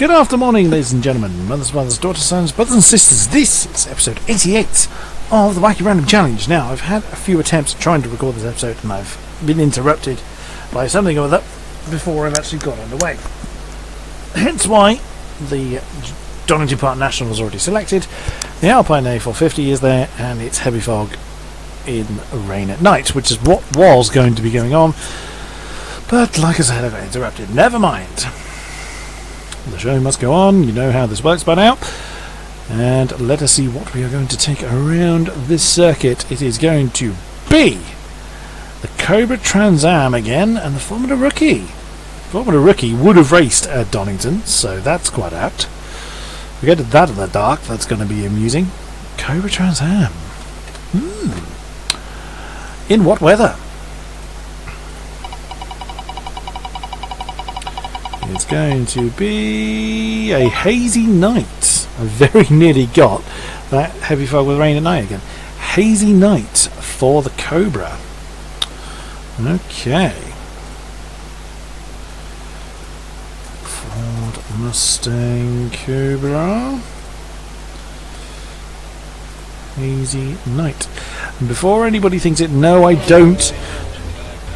Good afternoon, morning, ladies and gentlemen, mothers, fathers, daughters, sons, brothers and sisters. This is episode 88 of the Wacky Random Challenge. Now, I've had a few attempts at trying to record this episode and I've been interrupted by something or other before I've actually got underway. Hence why the Donington Park National was already selected, the Alpine A450 is there, and it's heavy fog in rain at night, which is what was going to be going on. But like I said, I got interrupted. Never mind. The show must go on, you know how this works by now. And let us see what we are going to take around this circuit. It is going to be the Cobra Trans Am again and the Formula Rookie. Formula Rookie would have raced at Donington, so that's quite apt. We get that in the dark, that's going to be amusing. Cobra Trans Am. In what weather? It's going to be a hazy night. I very nearly got that heavy fog with rain at night again. Hazy night for the Cobra. Okay. Ford Mustang Cobra. Hazy night. And before anybody thinks it, no, I don't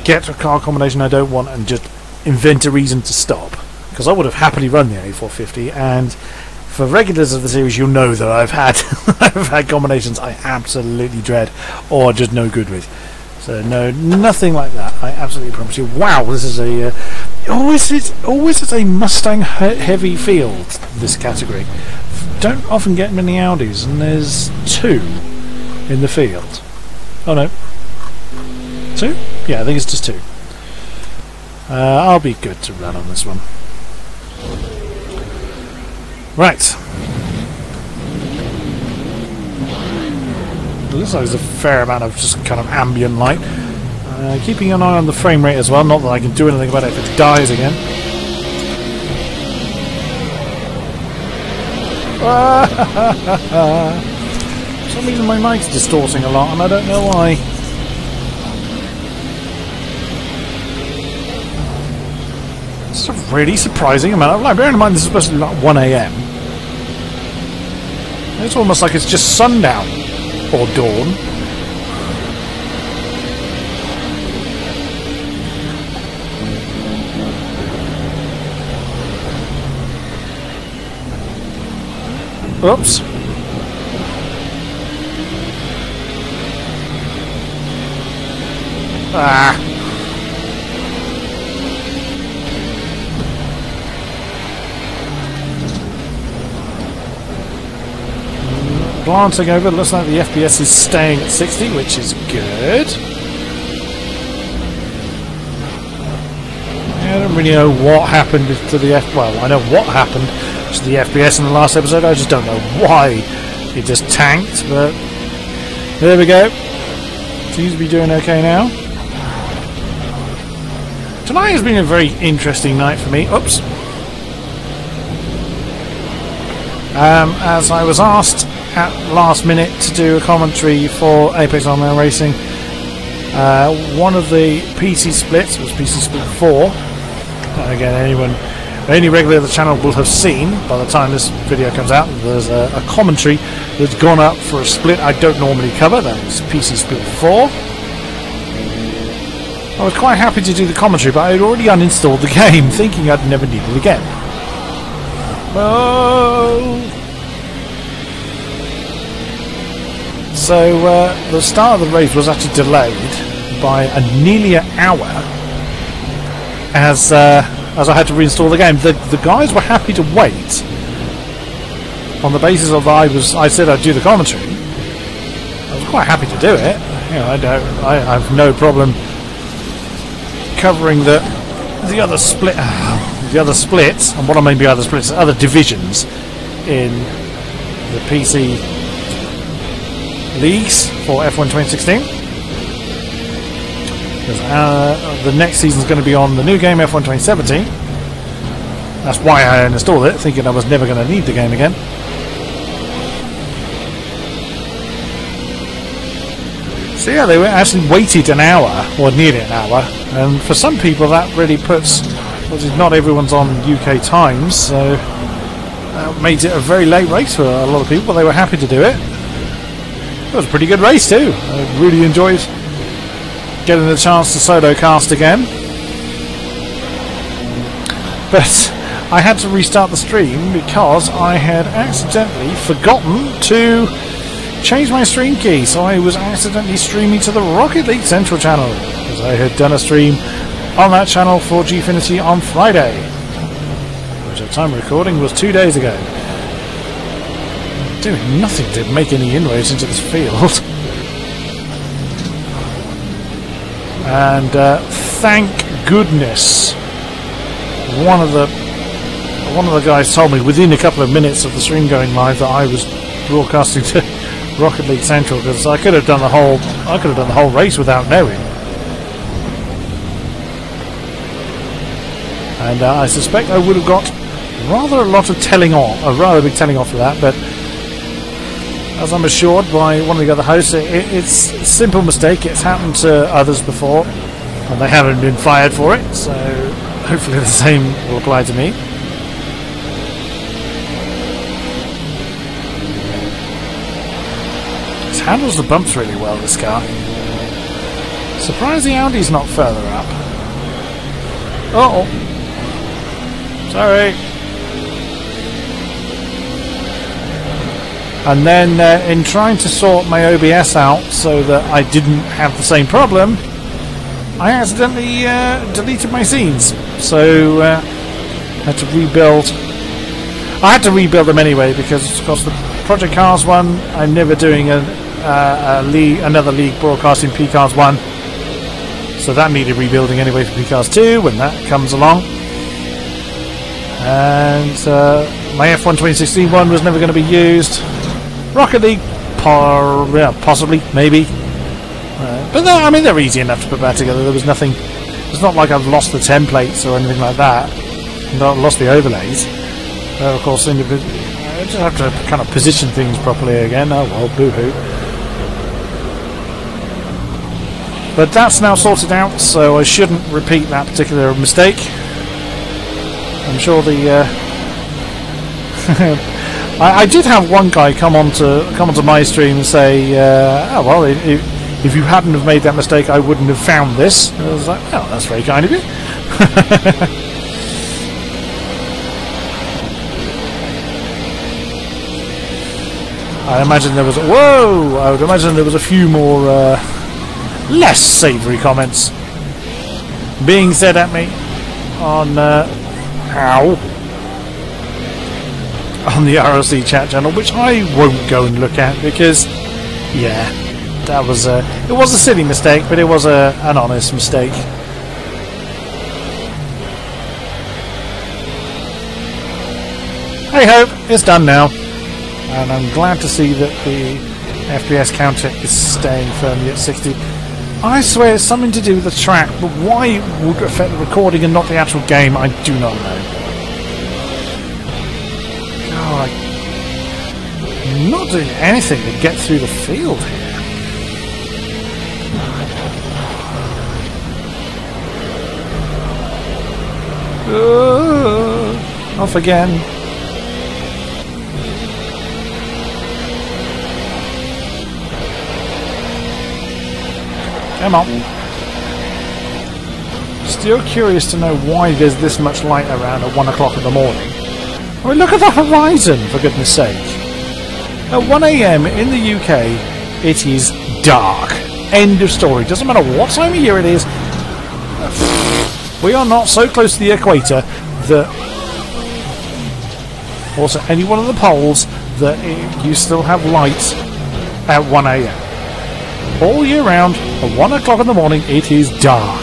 get a car combination I don't want and just invent a reason to stop. Because I would have happily run the A450, and for regulars of the series, you'll know that I've had combinations I absolutely dread or just no good with. So no, nothing like that. I absolutely promise you. Wow, this is a always is a Mustang heavy field. This category don't often get many Audis, and there's two in the field. Oh no, two? Yeah, I think it's just two. I'll be good to run on this one. Right. It looks like there's a fair amount of just kind of ambient light. Keeping an eye on the frame rate as well, not that I can do anything about it if it dies again. For some reason my mic's distorting a lot and I don't know why. It's a really surprising amount of light. Bearing in mind this is supposed to be like 1 AM. It's almost like it's just sundown. Or dawn. Oops. Ah. Glancing over, it looks like the FPS is staying at 60, which is good. I don't really know what happened to the well, I know what happened to the FPS in the last episode, I just don't know why it just tanked, but there we go. Seems to be doing okay now. Tonight has been a very interesting night for me. Oops. As I was asked at last minute to do a commentary for Apex Online Racing, one of the PC splits was PC Split 4. And again, any regular of the channel will have seen by the time this video comes out. There's a commentary that's gone up for a split I don't normally cover. That's PC Split 4. I was quite happy to do the commentary, but I had already uninstalled the game, thinking I'd never need it again. Oh. So the start of the race was actually delayed by nearly an hour, as I had to reinstall the game. The guys were happy to wait on the basis of I said I'd do the commentary. I was quite happy to do it. You know, I have no problem covering the other splits, and what I mean by other splits, other divisions in the PC leagues for F1 2016. The next season's going to be on the new game F1 2017. That's why I installed it, thinking I was never going to need the game again. So yeah, they actually waited an hour, or nearly an hour, and for some people that really puts, well, not everyone's on UK times, so That made it a very late race for a lot of people, but they were happy to do it. It was a pretty good race too. I really enjoyed getting the chance to solo cast again. But I had to restart the stream because I had accidentally forgotten to change my stream key, so I was accidentally streaming to the Rocket League Central channel, because I had done a stream on that channel for Gfinity on Friday, which at time of recording was 2 days ago. Doing nothing to make any inroads into this field. And thank goodness one of the guys told me within a couple of minutes of the stream going live that I was broadcasting to Rocket League Central, because I could have done the whole race without knowing. And I suspect I would have got rather a lot of telling off, a rather big telling off for that, but as I'm assured by one of the other hosts, it's a simple mistake. It's happened to others before, and they haven't been fired for it, so hopefully the same will apply to me. It handles the bumps really well, this car. Surprised the Audi's not further up. Uh-oh. Sorry. And then in trying to sort my OBS out so that I didn't have the same problem, I accidentally deleted my scenes, so had to rebuild. I had to rebuild them anyway because, of course, the Project Cars 1, I'm never doing another league broadcast in PCars 1, so that needed rebuilding anyway for PCars 2 when that comes along. And my F1 2016 one was never going to be used. Rocket League, possibly, maybe. But I mean, they're easy enough to put back together. There was nothing. It's not like I've lost the templates or anything like that. Not lost the overlays. Of course, I just have to kind of position things properly again. Oh well, boo-hoo. But that's now sorted out, so I shouldn't repeat that particular mistake. I'm sure the I did have one guy come onto my stream and say, "Oh well, if you hadn't have made that mistake, I wouldn't have found this." And I was like, "Oh, that's very kind of you." I imagine there was I would imagine there was a few more less savoury comments being said at me on. On the RLC chat channel, which I won't go and look at because, yeah, that was a it was a silly mistake, but it was an honest mistake. Hey ho, it's done now, and I'm glad to see that the FPS counter is staying firmly at 60. I swear it's something to do with the track, but why it would affect the recording and not the actual game, I do not know. God, I'm not doing anything to get through the field here. Off again. Come on. Still curious to know why there's this much light around at 1 o'clock in the morning. I mean, look at the horizon, for goodness sake. At 1 AM in the UK, it is dark. End of story. Doesn't matter what time of year it is. We are not so close to the equator that... Also, any one of the poles that you still have light at 1 AM. All year round, at 1 o'clock in the morning, it is dark.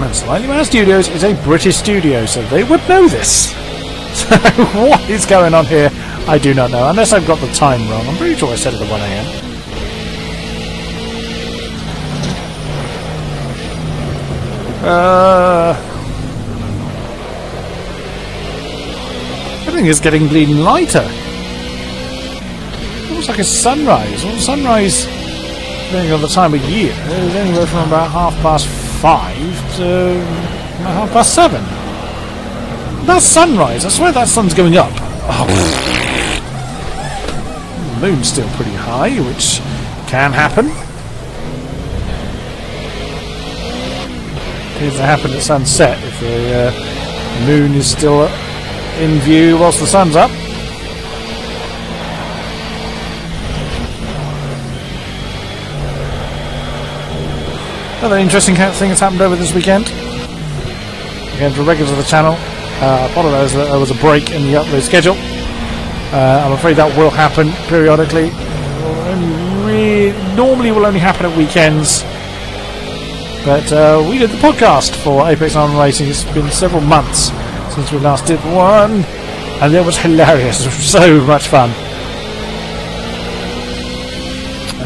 And Slightly Mad Studios is a British studio, so they would know this. So what is going on here? I do not know, unless I've got the time wrong. I'm pretty sure I said it at 1 AM. Everything is getting bleeding lighter. It's like a sunrise. Well, sunrise, depending on the time of year, is anywhere from about 5:30 to 7:30. That's sunrise. I swear that sun's going up. Oh. The moon's still pretty high, which can happen. It appears to happen at sunset if the moon is still in view whilst the sun's up. Another interesting thing that's happened over this weekend. Again, for regulars of the channel, I apologise that there was a break in the upload schedule. I'm afraid that will happen periodically. Normally will only happen at weekends. But we did the podcast for Apex Online Racing. It's been several months since we last did one. And it was hilarious. It was so much fun.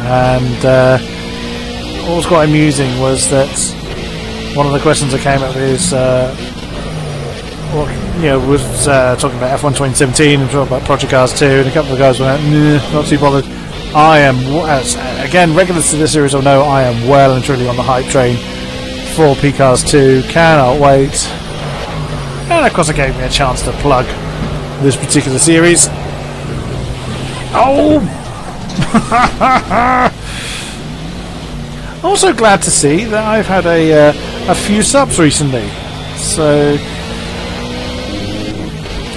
And... what was quite amusing was that one of the questions that came up is, talking about F1 2017 and talking about Project Cars 2, and a couple of guys went, not too bothered. I am, again, regulars to this series will know, I am well and truly on the hype train for PCars 2, cannot wait. And of course it gave me a chance to plug this particular series. Oh! Also glad to see that I've had a few subs recently. So,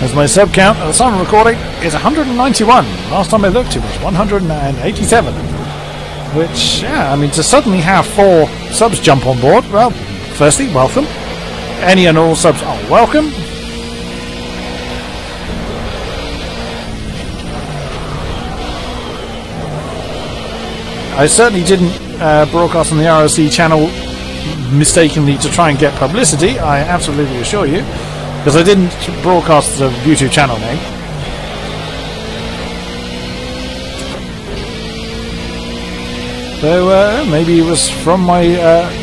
as my sub count at the time of recording is 191. Last time I looked, it was 187. Which, yeah, I mean, to suddenly have 4 subs jump on board, well, firstly, welcome. Any and all subs are welcome. I certainly didn't broadcast on the RLC channel mistakenly to try and get publicity, I absolutely assure you, because I didn't broadcast the YouTube channel name. So maybe it was from my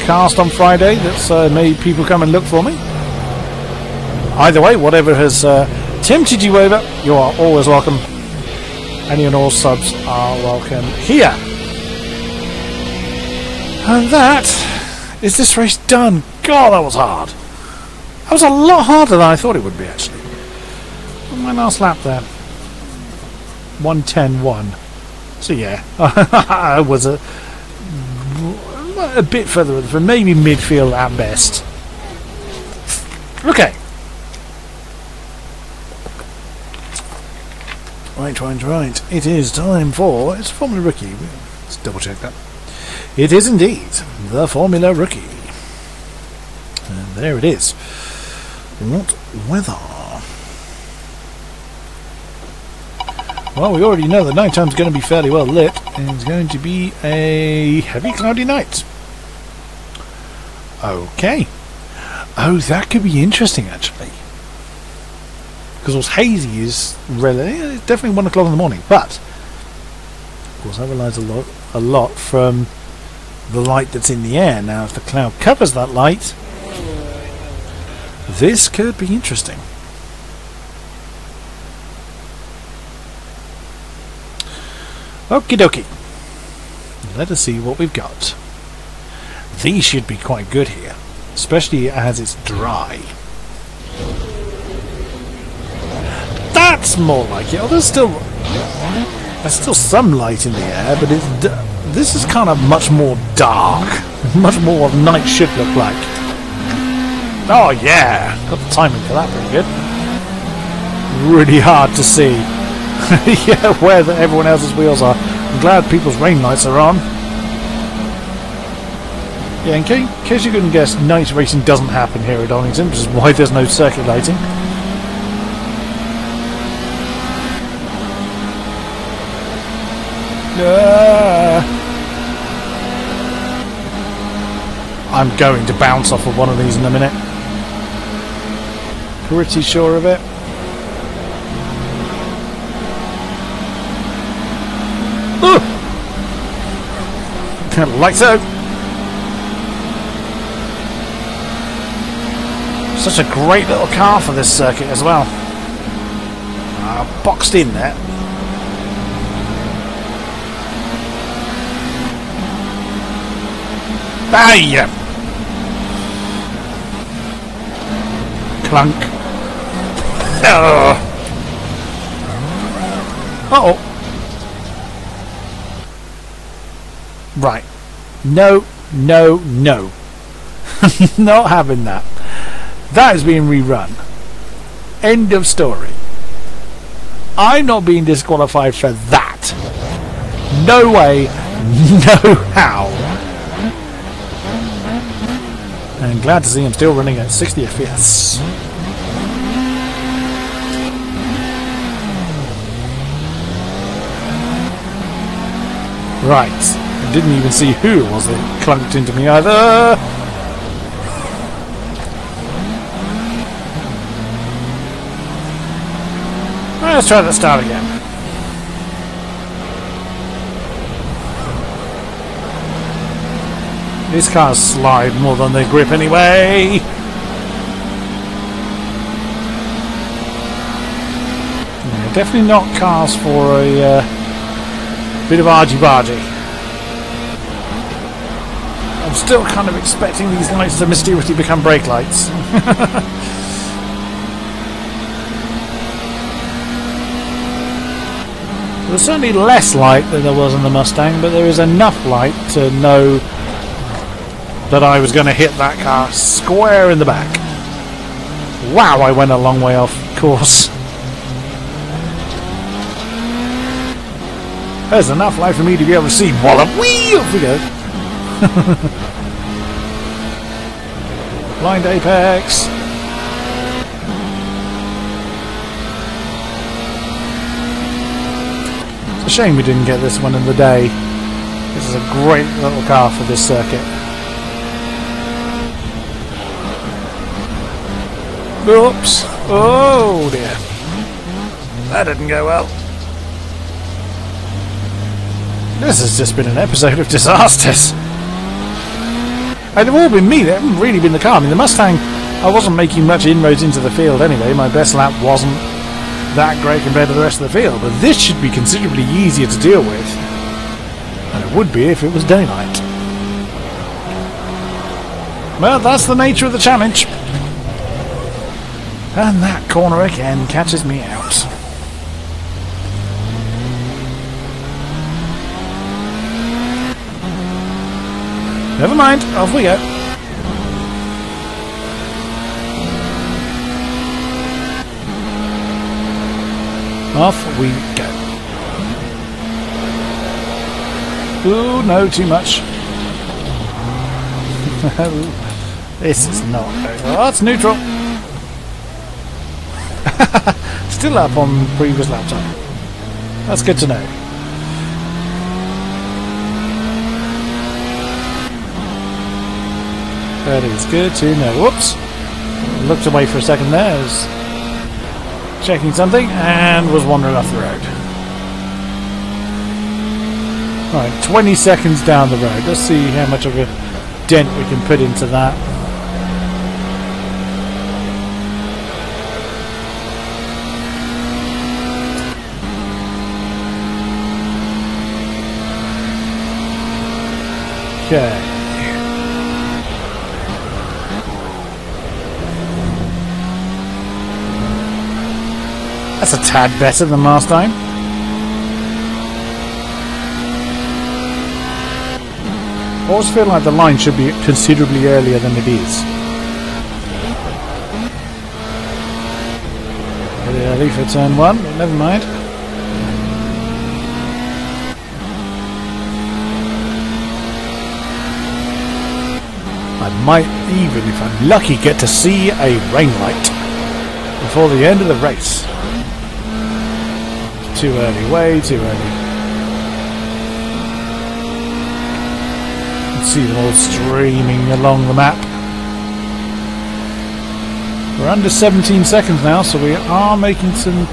cast on Friday that's made people come and look for me. Either way, whatever has tempted you over, you are always welcome. Any and all subs are welcome here. And that is this race done. God, that was hard. That was a lot harder than I thought it would be, actually. On my last lap there, 1:10.1. So yeah, I was a bit further from maybe midfield at best. Okay. Right. It is time for Formula Rookie. Let's double check that. It is indeed the Formula Rookie. And there it is. What weather? Well, we already know the nighttime's going to be fairly well lit, and it's going to be a heavy cloudy night. Okay. Oh, that could be interesting, actually. Because what's hazy is really, definitely 1 o'clock in the morning, but... Of course, I realise a lot from... the light that's in the air. Now if the cloud covers that light, this could be interesting. Okie dokie. Let us see what we've got. These should be quite good here, especially as it's dry. That's more like it. Although there's still some light in the air, but it's this is kind of much more dark, much more what night should look like. Oh yeah, got the timing for that pretty good. Really hard to see yeah, where everyone else's wheels are. I'm glad people's rain lights are on. Yeah, in case you couldn't guess, night racing doesn't happen here at Donington, which is why there's no circuit lighting. I'm going to bounce off of one of these in a minute. Pretty sure of it. Like so. Such a great little car for this circuit as well. Boxed in there. Ah, yeah. Clunk. Uh-oh. Right. No, no, no. Not having that. That is being rerun. End of story. I'm not being disqualified for that. No way, no how. And glad to see I'm still running at 60 FPS. Right, I didn't even see who it was that clunked into me either. Let's try that start again. These cars slide more than they grip anyway. Yeah, definitely not cars for a bit of argy-bargy. I'm still kind of expecting these lights to mysteriously become brake lights. There's certainly less light than there was on the Mustang, but there is enough light to know that I was going to hit that car square in the back. Wow, I went a long way off course. There's enough light for me to be able to see. Wallop! Whee! Off we go. Blind Apex. Shame we didn't get this one in the day. This is a great little car for this circuit. Oops! Oh dear. That didn't go well. This has just been an episode of disasters. And they've all been me. They haven't really been the car. I mean, the Mustang, I wasn't making much inroads into the field anyway. My best lap wasn't that great compared to the rest of the field, but this should be considerably easier to deal with than it would be if it was daylight. Well, that's the nature of the challenge. And that corner again catches me out. Never mind, off we go. Off we go. Ooh, no, too much. This is not very... Oh, it's neutral. Still up on previous lap time. That's good to know. That is good to know. Whoops. Looked away for a second there. Checking something and was wandering off the road. Alright, 20 seconds down the road. Let's see how much of a dent we can put into that. Okay. That's a tad better than last time. I always feel like the line should be considerably earlier than it is. Pretty early for turn one, but never mind. I might even, if I'm lucky, get to see a rain light before the end of the race. Too early, way too early. You can see them all streaming along the map. We're under 17 seconds now, so we are making some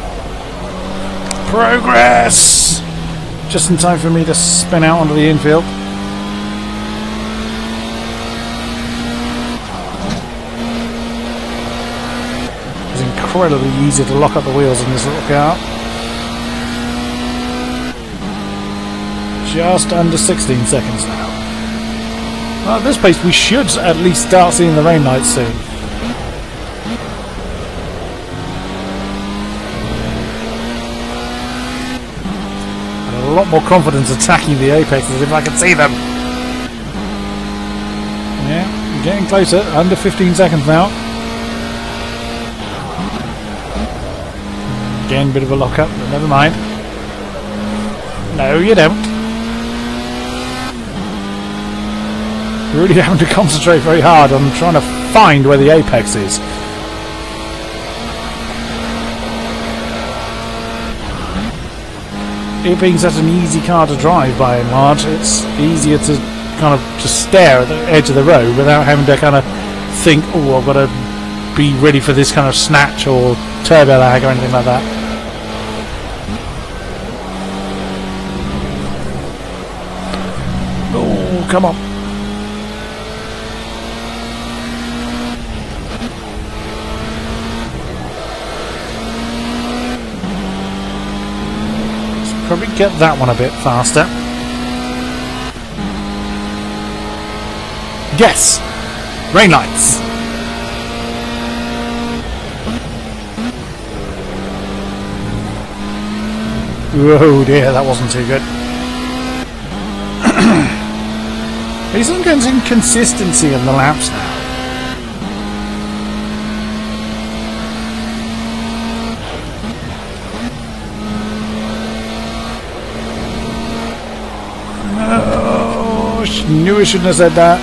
progress. Just in time for me to spin out onto the infield. It's incredibly easy to lock up the wheels in this little car. Just under 16 seconds now. Well, at this pace, we should at least start seeing the rain lights soon. lot more confidence attacking the apexes if I could see them. Yeah, getting closer. Under 15 seconds now. Again, bit of a lock-up, but never mind. No, you don't. Really having to concentrate very hard on trying to find where the apex is. It being such an easy car to drive by and large, it's easier to kind of just stare at the edge of the road without having to kind of think, oh, I've got to be ready for this kind of snatch or turbo lag or anything like that. Oh, come on. Probably get that one a bit faster. Yes! Rain lights! Oh dear, that wasn't too good. There's some kind of inconsistency in the laps now. Knew I shouldn't have said that.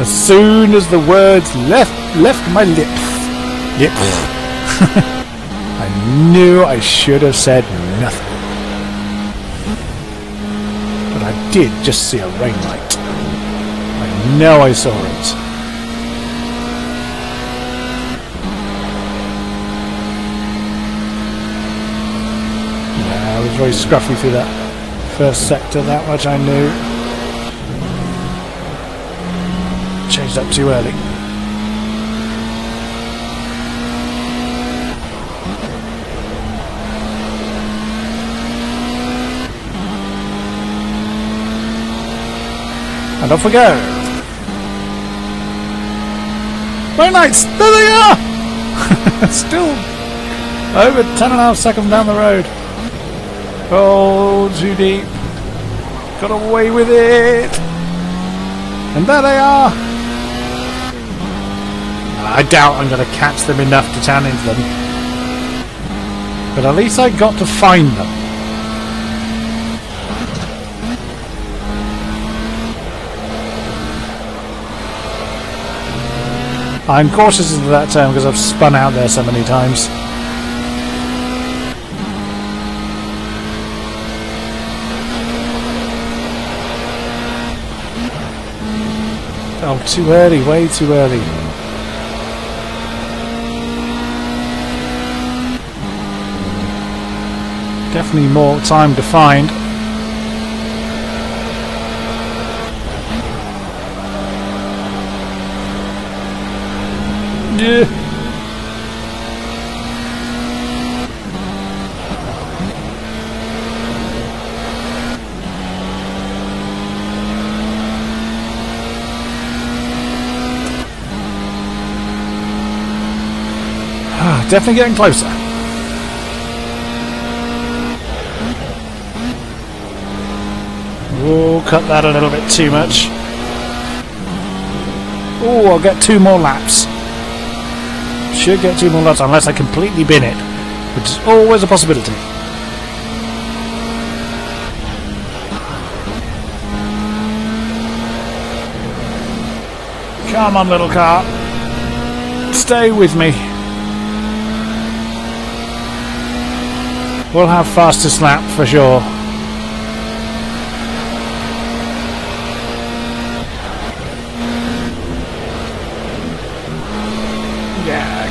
As soon as the words left my lips. I knew I should have said nothing. But I did just see a rain light. I know I saw it. Yeah, I was very scruffy through that first sector, that much I knew. Changed up too early. And off we go. Rain lights! There they are! Still over 10.5 seconds down the road. Oh, too deep. Got away with it. And there they are. I doubt I'm going to catch them enough to challenge them. But at least I got to find them. I'm cautious into that turn because I've spun out there so many times. Oh, too early, way too early. Definitely more time to find. Yeah. Definitely getting closer. Oh, cut that a little bit too much. Oh, I'll get two more laps. Should get two more laps unless I completely bin it, which is always a possibility. Come on, little car. Stay with me. We'll have fastest lap for sure.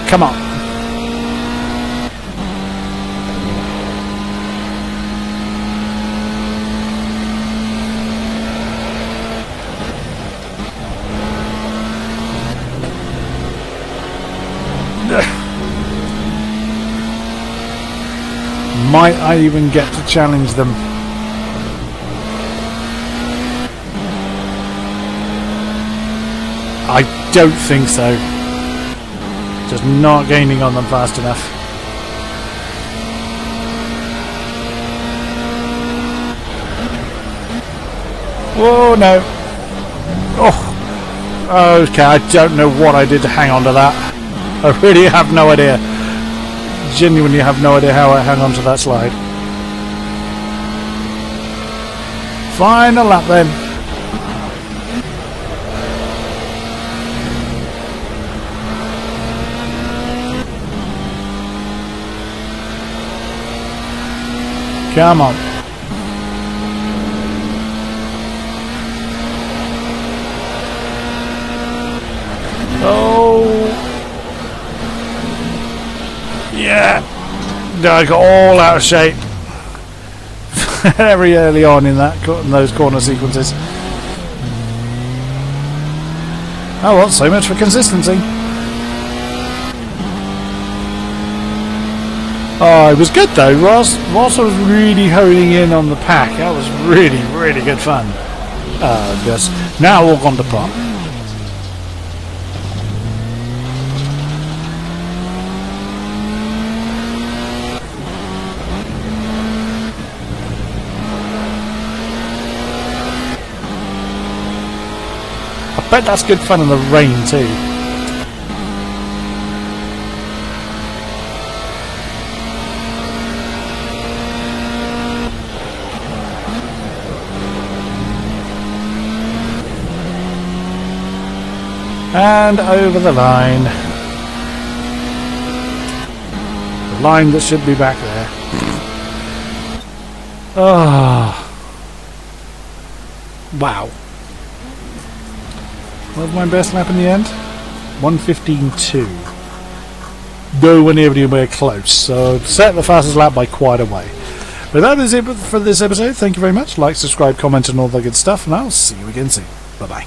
Come on. Might I even get to challenge them? I don't think so. Just not gaining on them fast enough. Whoa, no. Oh. Okay, I don't know what I did to hang on to that. I really have no idea. Genuinely have no idea how I hang on to that slide. Final lap then. Come on. Oh. Yeah. I got all out of shape. Very early on in those corner sequences. Oh well, so much for consistency. Oh, it was good though. Whilst I was really honing in on the pack, that was really, really good fun. Yes. Now we'll gone to pot. I bet that's good fun in the rain too. And over the line. The line that should be back there. Oh. Wow. What was my best lap in the end? 1:15.2. Nowhere near anywhere close. So I've set the fastest lap by quite a way. But that is it for this episode. Thank you very much. Like, subscribe, comment, and all that good stuff. And I'll see you again soon. Bye-bye.